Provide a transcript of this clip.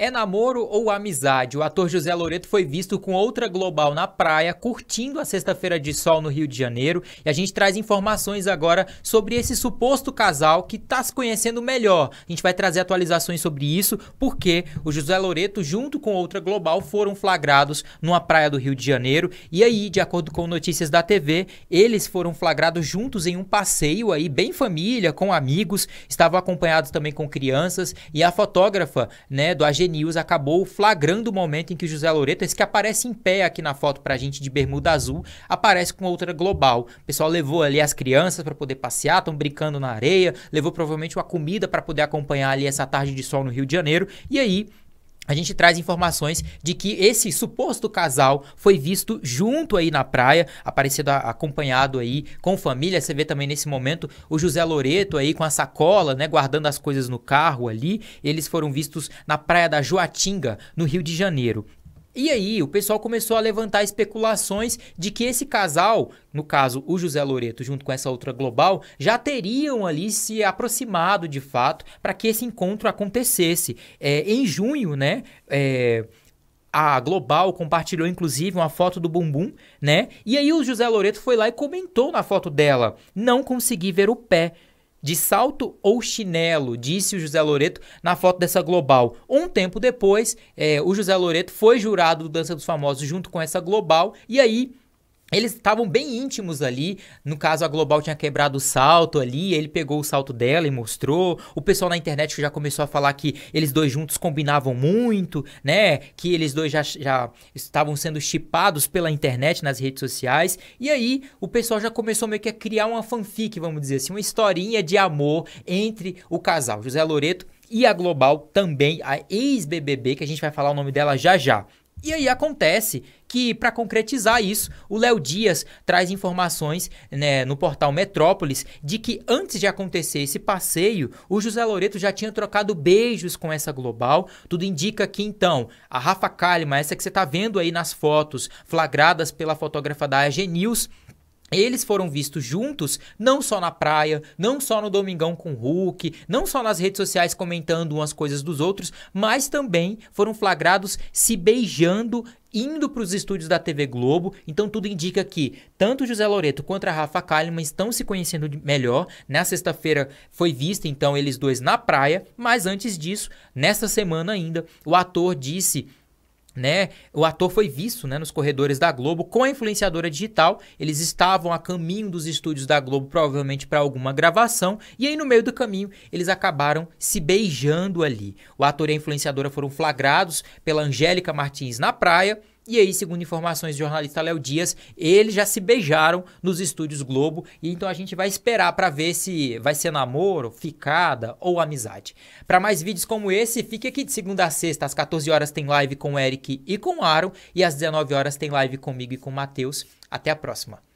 É namoro ou amizade? O ator José Loreto foi visto com outra global na praia, curtindo a sexta-feira de sol no Rio de Janeiro. E a gente traz informações agora sobre esse suposto casal que está se conhecendo melhor. A gente vai trazer atualizações sobre isso, porque o José Loreto, junto com outra global, foram flagrados numa praia do Rio de Janeiro. E aí, de acordo com notícias da TV, eles foram flagrados juntos em um passeio aí, bem família, com amigos. Estavam acompanhados também com crianças. E a fotógrafa, né, do AG News acabou flagrando o momento em que o José Loreto, esse que aparece em pé aqui na foto pra gente de bermuda azul, aparece com outra global. O pessoal levou ali as crianças pra poder passear, estão brincando na areia, levou provavelmente uma comida pra poder acompanhar ali essa tarde de sol no Rio de Janeiro. E aí, a gente traz informações de que esse suposto casal foi visto junto aí na praia, aparecido acompanhado aí com família. Você vê também nesse momento o José Loreto aí com a sacola, né, guardando as coisas no carro ali. Eles foram vistos na praia da Joatinga, no Rio de Janeiro. E aí, o pessoal começou a levantar especulações de que esse casal, no caso o José Loreto junto com essa outra global, já teriam ali se aproximado de fato para que esse encontro acontecesse. Em junho, né? A global compartilhou, inclusive, uma foto do bumbum, né? E aí o José Loreto foi lá e comentou na foto dela: "Não consegui ver o pé. De salto ou chinelo", disse o José Loreto na foto dessa global. Um tempo depois, o José Loreto foi jurado do Dança dos Famosos junto com essa global, e aí eles estavam bem íntimos ali. No caso, a global tinha quebrado o salto ali, ele pegou o salto dela e mostrou. O pessoal na internet já começou a falar que eles dois juntos combinavam muito, né? Que eles dois já estavam sendo shippados pela internet, nas redes sociais. E aí, o pessoal já começou meio que a criar uma fanfic, vamos dizer assim, uma historinha de amor entre o casal José Loreto e a global também, a ex-BBB, que a gente vai falar o nome dela já já. E aí acontece que, para concretizar isso, o Léo Dias traz informações, né, no portal Metrópoles, de que antes de acontecer esse passeio, o José Loreto já tinha trocado beijos com essa global. Tudo indica que, então, a Rafa Kalimann, essa que você está vendo aí nas fotos flagradas pela fotógrafa da AG News, eles foram vistos juntos, não só na praia, não só no Domingão com o Hulk, não só nas redes sociais comentando umas coisas dos outros, mas também foram flagrados se beijando, indo para os estúdios da TV Globo. Então tudo indica que tanto o José Loreto quanto a Rafa Kalimann estão se conhecendo melhor. Na sexta-feira foi vista, então, eles dois na praia, mas antes disso, nesta semana ainda, o ator disse... né? O ator foi visto, né, nos corredores da Globo com a influenciadora digital. Eles estavam a caminho dos estúdios da Globo, provavelmente para alguma gravação, e aí no meio do caminho eles acabaram se beijando ali. O ator e a influenciadora foram flagrados pela Angélica Martins na praia. E aí, segundo informações do jornalista Léo Dias, eles já se beijaram nos estúdios Globo. E então a gente vai esperar para ver se vai ser namoro, ficada ou amizade. Para mais vídeos como esse, fique aqui de segunda a sexta. Às 14 horas tem live com o Eric e com o Aaron. E às 19 horas tem live comigo e com o Matheus. Até a próxima.